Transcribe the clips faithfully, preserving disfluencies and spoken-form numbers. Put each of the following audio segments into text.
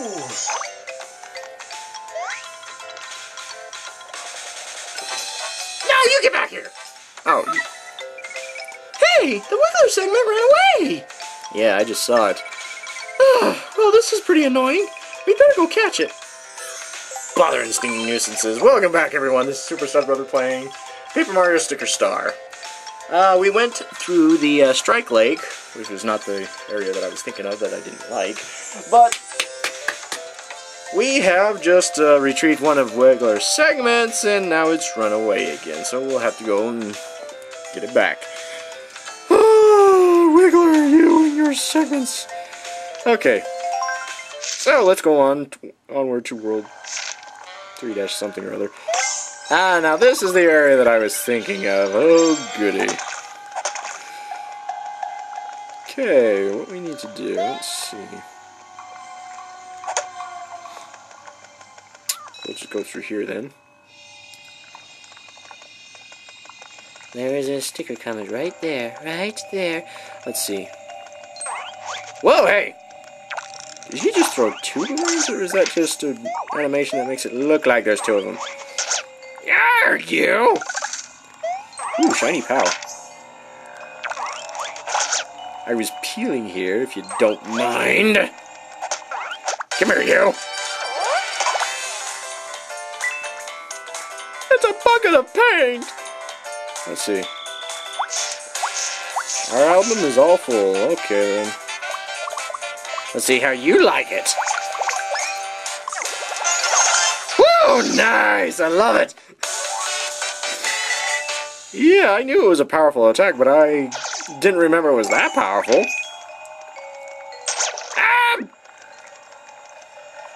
Ooh. Oh, you get back here! Oh. Hey! The Wiggler segment ran away! Yeah, I just saw it. Well, this is pretty annoying. We better go catch it. Bother and stinging nuisances. Welcome back, everyone. This is Superstar Brother playing Paper Mario Sticker Star. Uh, we went through the uh, Strike Lake, which was not the area that I was thinking of that I didn't like, but we have just uh, retrieved one of Wiggler's segments, and now it's run away again, so we'll have to go and get it back. Oh, Wiggler, you and your segments. Okay, so let's go on to, onward to World three something or other. Ah, now this is the area that I was thinking of. Oh, goody. Okay, what we need to do, let's see. We'll just go through here then. There is a sticker coming right there, right there. Let's see. Whoa, hey! Did you just throw two balloons, or is that just an animation that makes it look like there's two of them? Yarr, you! Ooh, shiny pow. I was peeling here, if you don't mind. Come here, you! It's a bucket of paint! Let's see. Our album is all full. Okay, then. Let's see how you like it. Woo! Nice! I love it! Yeah, I knew it was a powerful attack, but I didn't remember it was that powerful. Ah!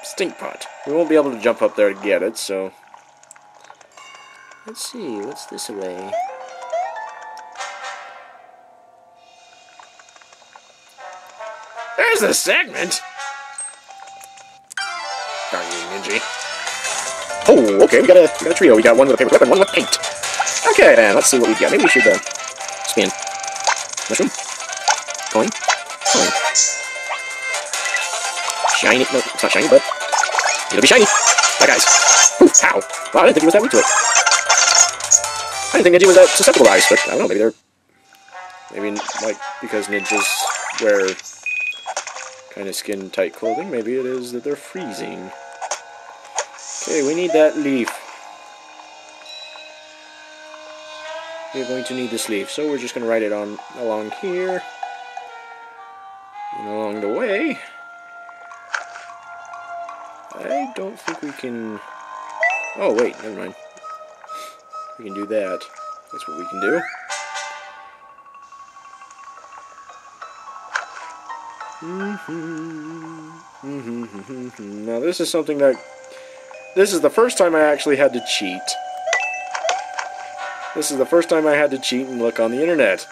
Stink pot. We won't be able to jump up there to get it, so... Let's see, what's this array? There's the segment! Darn you, Ninji. Oh, okay, we got, a, we got a trio. We got one with a paperclip and one with paint. Okay, then, let's see what we've got. Maybe we should uh, spin. Mushroom. Coin. Coin. Shiny. No, it's not shiny, but it'll be shiny. Bye, guys. Oof, ow. Wow, I didn't think it was that weak to it. I didn't think Ninja was that susceptible to ice, but I don't know, maybe they're... Maybe, like, because ninjas wear kind of skin-tight clothing, maybe it is that they're freezing. Okay, we need that leaf. We're going to need this leaf, so we're just going to write it on along here. And along the way... I don't think we can... Oh, wait, never mind. We can do that. That's what we can do. Mm-hmm. Mm-hmm, mm-hmm, mm-hmm. Now this is something that... This is the first time I actually had to cheat. This is the first time I had to cheat and look on the internet.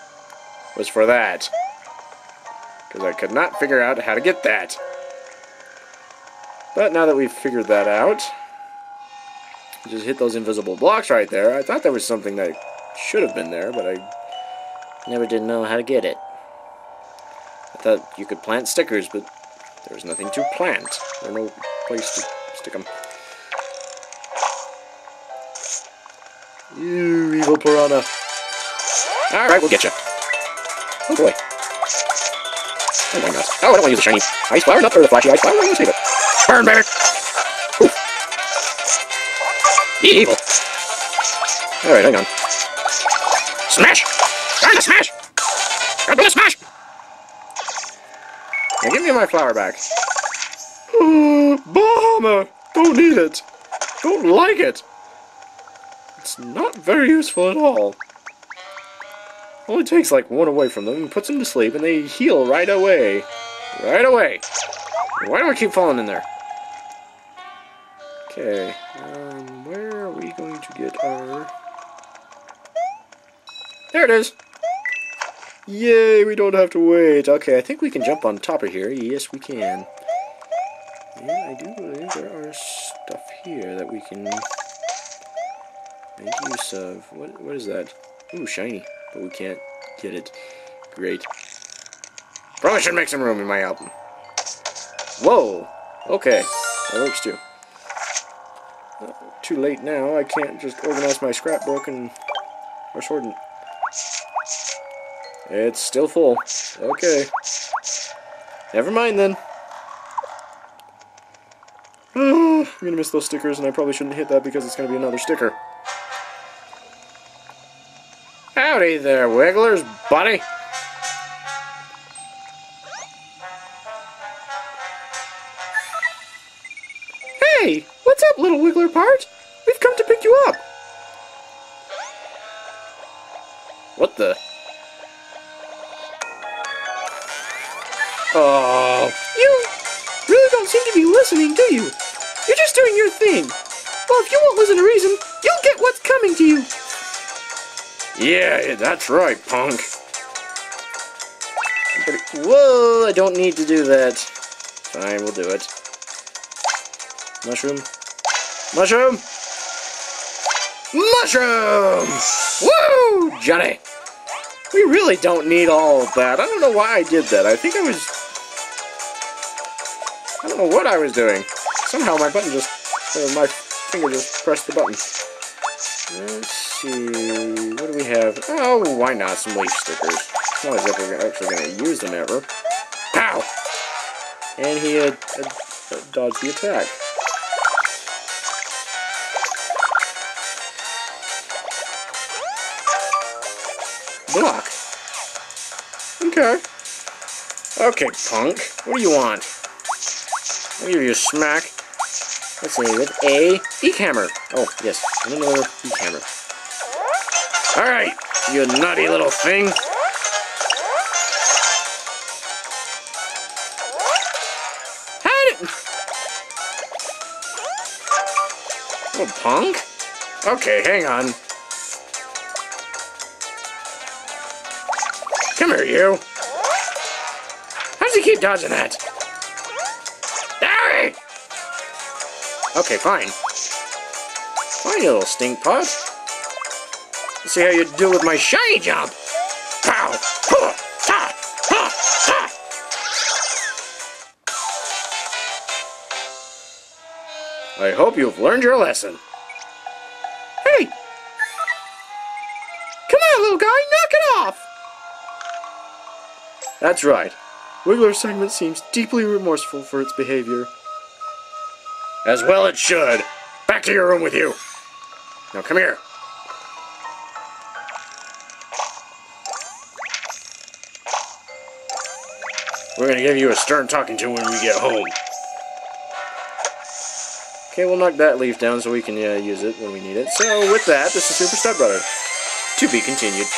Was for that. Because I could not figure out how to get that. But now that we've figured that out... Just hit those invisible blocks right there. I thought there was something that should have been there, but I never did know how to get it. I thought you could plant stickers, but there was nothing to plant. There was no place to stick them. You evil piranha. Alright, we'll get you. Oh boy. Oh my god. Oh, I don't want to use the shiny ice flower, not the flashy ice flower. I'm going to save it. Burn, baby! Evil. Alright, hang on. Smash! Trying to smash! Trying to smash! Now give me my flower back. Uh, Bahama! Don't need it. Don't like it. It's not very useful at all. Only takes like one away from them and puts them to sleep and they heal right away. Right away. Why do I keep falling in there? Okay. Um, where going to get our... There it is! Yay, we don't have to wait. Okay, I think we can jump on top of here. Yes, we can. And I do believe there are stuff here that we can make use of. What, what is that? Ooh, shiny. But we can't get it. Great. Probably should make some room in my album. Whoa! Okay, that works too. Uh, too late now. I can't just organize my scrapbook and or sort it. It's still full. Okay. Never mind then. I'm gonna miss those stickers, and I probably shouldn't hit that because it's gonna be another sticker. Howdy there, Wigglers, buddy. Hey, what's up, little Wiggler part? We've come to pick you up. What the? Oh, you really don't seem to be listening, do you? You're just doing your thing. Well, if you won't listen to reason, you'll get what's coming to you. Yeah, that's right, punk. Whoa, I don't need to do that. Fine, we'll do it. Mushroom. Mushroom! Mushroom! Woo, Johnny! We really don't need all of that. I don't know why I did that. I think I was... I don't know what I was doing. Somehow my button just... Uh, my finger just pressed the button. Let's see... What do we have? Oh, why not? Some leaf stickers. It's not as if we're actually going to use them ever. Pow! And he uh, uh, dodged the attack. Block. Okay. Okay, punk. What do you want? I'll give you a smack. Let's see, with a beak hammer. Oh, yes. Another beak hammer. Alright, you nutty little thing. Had it! Oh, punk? Okay, hang on. Come here, you! How does he keep dodging that? Darry! Okay, fine. Fine, you little stink pot. Let's see how you do with my shiny jump. Pow! Hoo! Ta! Ha! Ha! I hope you've learned your lesson. Hey! Come on, little guy! Knock it off! That's right. Wiggler's segment seems deeply remorseful for its behavior. As well it should. Back to your room with you. Now come here. We're going to give you a stern talking to when we get home. Okay, we'll knock that leaf down so we can uh, use it when we need it. So with that, this is Superstar Brother. To be continued.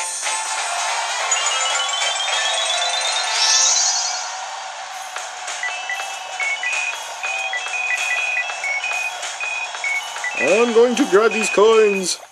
I'm going to grab these coins!